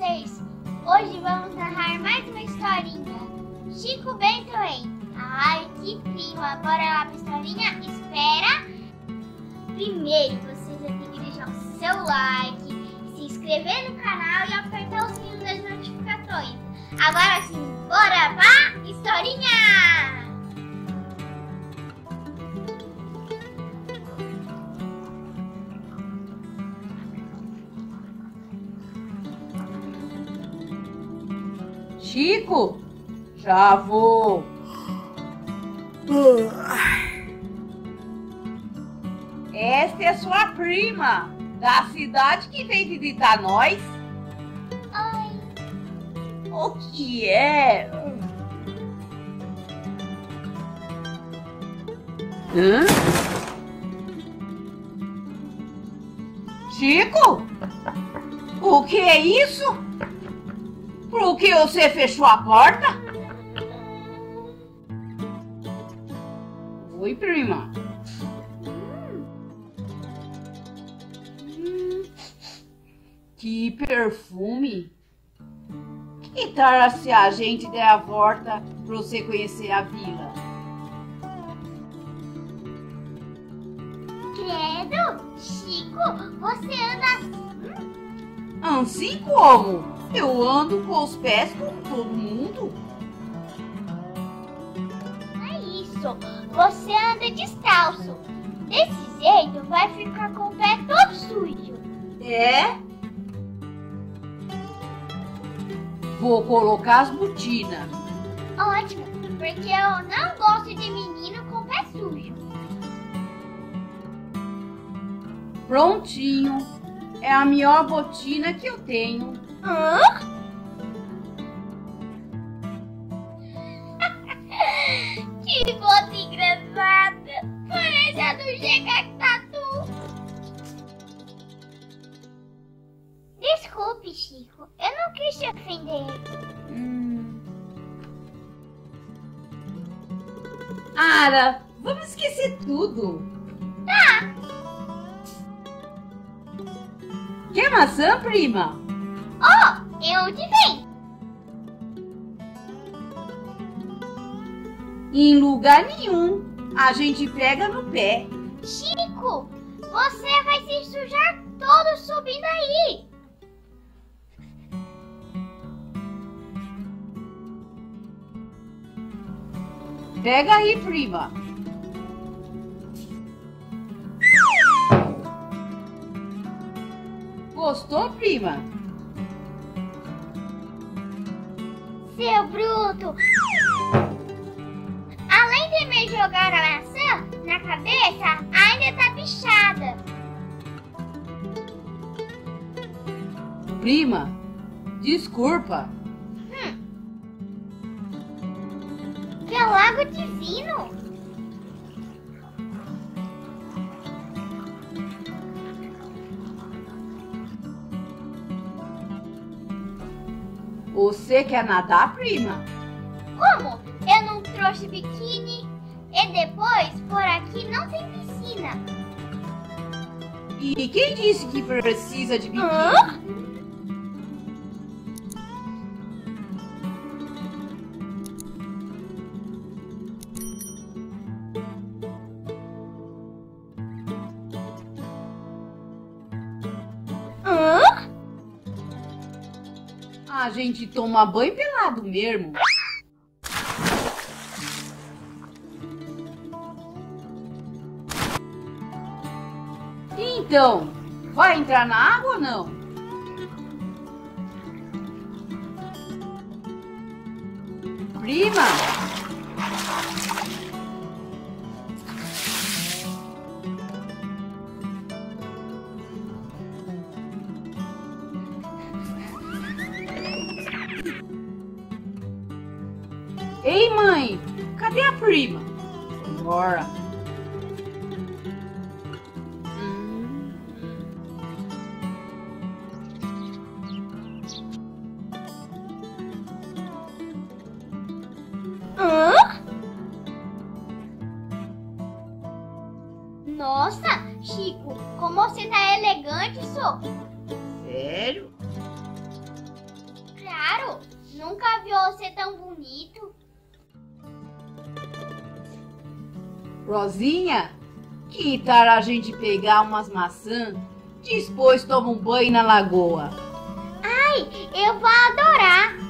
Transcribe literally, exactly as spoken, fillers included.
vocês! Hoje vamos narrar mais uma historinha. Chico Bento em... Ai, que clima! Bora lá pra historinha? Espera! Primeiro, você já tem que deixar o seu like, se inscrever no canal e apertar o sininho das notificações. Agora sim, bora pra historinha! Chico, já vou. Esta é sua prima, da cidade que vem visitar nós. Oi. O que é? Hã? Chico, o que é isso? Por que você fechou a porta? Oi, prima. Hum, que perfume. Que tal se a gente der a volta para você conhecer a vila? Credo, Chico, você anda assim? Assim como? Eu ando com os pés como todo mundo. É isso. Você anda descalço. Desse jeito vai ficar com o pé todo sujo. É? Vou colocar as botinas. Ótimo, porque eu não gosto de menino com o pé sujo. Prontinho. É a melhor botina que eu tenho. Hã? Que bota engraçada! Parece a do G K Tatu! Desculpe, Chico, eu não quis te ofender. Hum. Ara, vamos esquecer tudo! Tá! Quer maçã, prima? Oh, eu te vi! Em lugar nenhum, a gente pega no pé. Chico, você vai se sujar todo subindo aí! Pega aí, prima! Gostou, prima? Seu bruto! Além de me jogar a maçã na cabeça, ainda tá bichada. Prima, desculpa. Hum. Que lago divino! Você quer nadar, prima? Como? Eu não trouxe biquíni e depois por aqui não tem piscina. E quem disse que precisa de biquíni? Ah? A gente toma banho pelado mesmo. Então, vai entrar na água ou não? Prima! Ei, mãe, cadê a prima? Bora. Hum. Ah? Nossa, Chico, como você tá elegante, só. Sério? Claro, nunca vi você tão bonito. Rosinha, que tal a gente pegar umas maçãs? Depois toma um banho na lagoa. Ai, eu vou adorar.